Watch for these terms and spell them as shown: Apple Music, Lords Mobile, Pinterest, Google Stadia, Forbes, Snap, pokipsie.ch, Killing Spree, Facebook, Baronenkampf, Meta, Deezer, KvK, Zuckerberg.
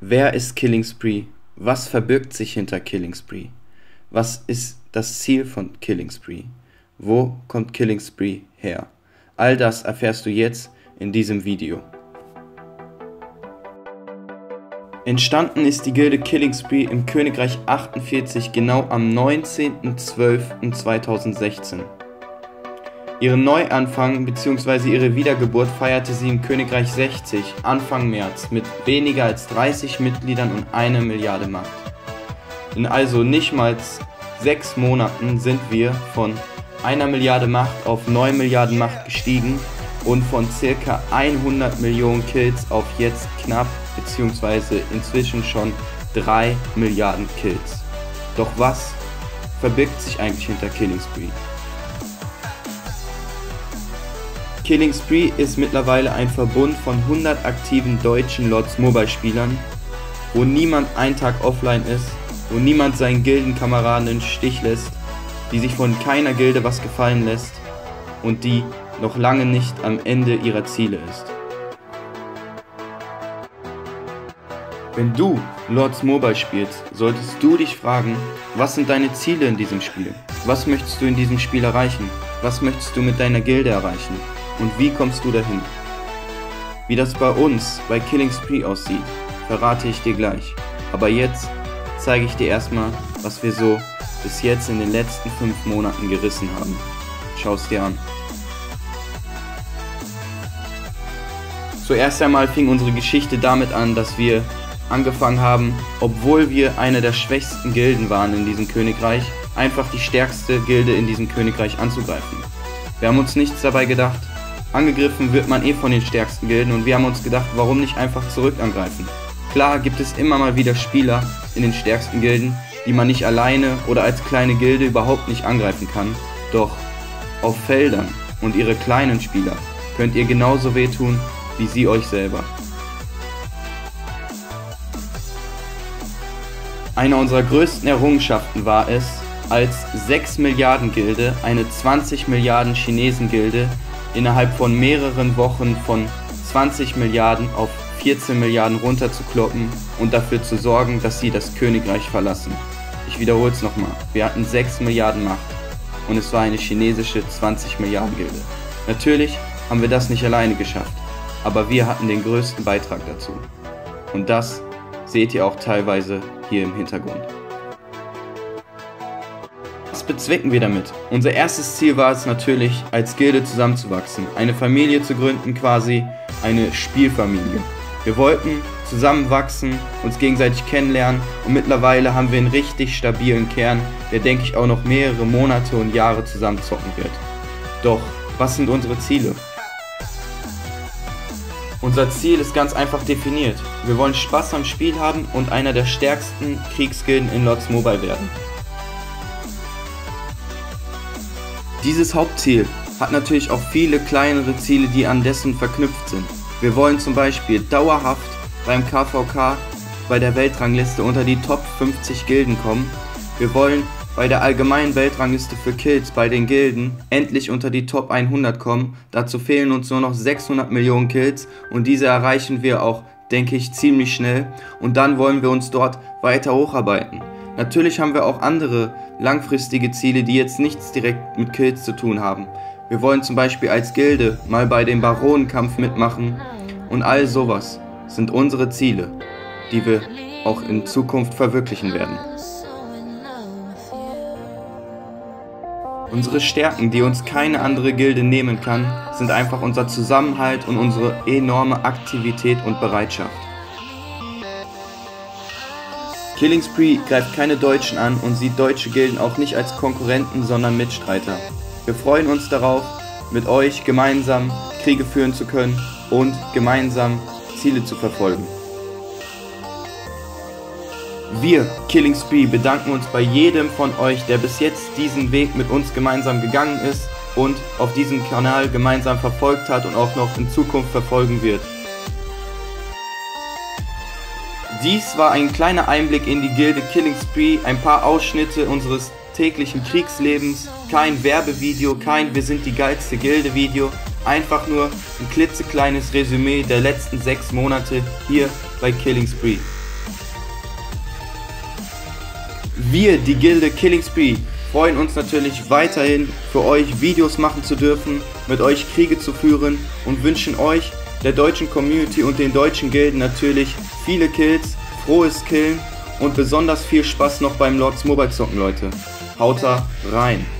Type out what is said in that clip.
Wer ist Killing Spree? Was verbirgt sich hinter Killing Spree? Was ist das Ziel von Killing Spree? Wo kommt Killing Spree her? All das erfährst du jetzt in diesem Video. Entstanden ist die Gilde Killing Spree im Königreich 48 genau am 19.12.2016. Ihren Neuanfang bzw. ihre Wiedergeburt feierte sie im Königreich 60 Anfang März mit weniger als 30 Mitgliedern und 1 Milliarde Macht. In also nicht mal 6 Monaten sind wir von 1 Milliarde Macht auf 9 Milliarden Macht gestiegen und von ca. 100 Millionen Kills auf jetzt knapp bzw. inzwischen schon 3 Milliarden Kills. Doch was verbirgt sich eigentlich hinter Killing Spree? Killing Spree ist mittlerweile ein Verbund von 100 aktiven deutschen Lords Mobile Spielern, wo niemand einen Tag offline ist, wo niemand seinen Gildenkameraden im Stich lässt, die sich von keiner Gilde was gefallen lässt und die noch lange nicht am Ende ihrer Ziele ist. Wenn du Lords Mobile spielst, solltest du dich fragen, was sind deine Ziele in diesem Spiel? Was möchtest du in diesem Spiel erreichen? Was möchtest du mit deiner Gilde erreichen? Und wie kommst du dahin? Wie das bei uns bei Killing Spree aussieht, verrate ich dir gleich. Aber jetzt zeige ich dir erstmal, was wir so bis jetzt in den letzten 5 Monaten gerissen haben. Schau es dir an. Zuerst einmal fing unsere Geschichte damit an, dass wir angefangen haben, obwohl wir eine der schwächsten Gilden waren in diesem Königreich, einfach die stärkste Gilde in diesem Königreich anzugreifen. Wir haben uns nichts dabei gedacht. Angegriffen wird man eh von den stärksten Gilden und wir haben uns gedacht, warum nicht einfach zurück angreifen. Klar gibt es immer mal wieder Spieler in den stärksten Gilden, die man nicht alleine oder als kleine Gilde überhaupt nicht angreifen kann, doch auf Feldern und ihre kleinen Spieler könnt ihr genauso wehtun wie sie euch selber. Eine unserer größten Errungenschaften war es, als 6 Milliarden Gilde eine 20 Milliarden Chinesen Gilde innerhalb von mehreren Wochen von 20 Milliarden auf 14 Milliarden runterzukloppen und dafür zu sorgen, dass sie das Königreich verlassen. Ich wiederhole es nochmal, wir hatten 6 Milliarden Macht und es war eine chinesische 20 Milliarden Gilde. Natürlich haben wir das nicht alleine geschafft, aber wir hatten den größten Beitrag dazu. Und das seht ihr auch teilweise hier im Hintergrund. Was bezwecken wir damit? Unser erstes Ziel war es natürlich, als Gilde zusammenzuwachsen, eine Familie zu gründen, quasi eine Spielfamilie. Wir wollten zusammenwachsen, uns gegenseitig kennenlernen und mittlerweile haben wir einen richtig stabilen Kern, der denke ich auch noch mehrere Monate und Jahre zusammen zocken wird. Doch, was sind unsere Ziele? Unser Ziel ist ganz einfach definiert. Wir wollen Spaß am Spiel haben und einer der stärksten Kriegsgilden in Lords Mobile werden. Dieses Hauptziel hat natürlich auch viele kleinere Ziele, die an dessen verknüpft sind. Wir wollen zum Beispiel dauerhaft beim KvK bei der Weltrangliste unter die Top 50 Gilden kommen. Wir wollen bei der allgemeinen Weltrangliste für Kills bei den Gilden endlich unter die Top 100 kommen. Dazu fehlen uns nur noch 600 Millionen Kills und diese erreichen wir auch, denke ich, ziemlich schnell. Und dann wollen wir uns dort weiter hocharbeiten. Natürlich haben wir auch andere langfristige Ziele, die jetzt nichts direkt mit Kills zu tun haben. Wir wollen zum Beispiel als Gilde mal bei dem Baronenkampf mitmachen und all sowas sind unsere Ziele, die wir auch in Zukunft verwirklichen werden. Unsere Stärken, die uns keine andere Gilde nehmen kann, sind einfach unser Zusammenhalt und unsere enorme Aktivität und Bereitschaft. Killing Spree greift keine Deutschen an und sieht deutsche Gilden auch nicht als Konkurrenten, sondern Mitstreiter. Wir freuen uns darauf, mit euch gemeinsam Kriege führen zu können und gemeinsam Ziele zu verfolgen. Wir, Killing Spree, bedanken uns bei jedem von euch, der bis jetzt diesen Weg mit uns gemeinsam gegangen ist und auf diesem Kanal gemeinsam verfolgt hat und auch noch in Zukunft verfolgen wird. Dies war ein kleiner Einblick in die Gilde Killing Spree, ein paar Ausschnitte unseres täglichen Kriegslebens, kein Werbevideo, kein Wir sind die geilste Gilde Video, einfach nur ein klitzekleines Resümee der letzten 6 Monate hier bei Killing Spree. Wir, die Gilde Killing Spree, freuen uns natürlich weiterhin, für euch Videos machen zu dürfen, mit euch Kriege zu führen und wünschen euch, der deutschen Community und den deutschen Gilden natürlich viele Kills, frohes Killen und besonders viel Spaß noch beim Lords Mobile zocken, Leute. Haut da rein!